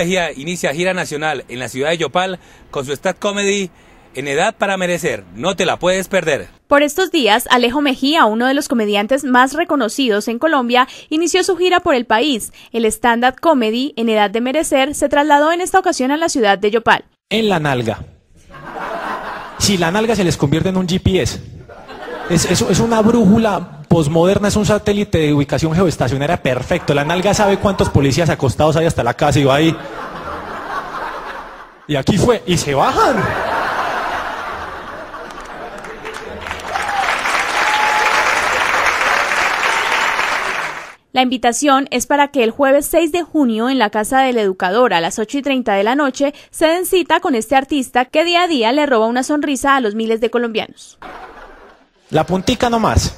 Mejía inicia gira nacional en la ciudad de Yopal con su stand comedy En edad para merecer, no te la puedes perder. Por estos días, Alejo Mejía, uno de los comediantes más reconocidos en Colombia, inició su gira por el país. El stand-up comedy En edad de merecer se trasladó en esta ocasión a la ciudad de Yopal. En la nalga. Si la nalga se les convierte en un GPS. Es una brújula posmoderna, es un satélite de ubicación geoestacionaria perfecto. La nalga sabe cuántos policías acostados hay hasta la casa y va ahí. Y aquí fue, y se bajan. La invitación es para que el jueves 6 de junio en la Casa del Educador a las 8:30 de la noche se den cita con este artista que día a día le roba una sonrisa a los miles de colombianos. La puntica nomás.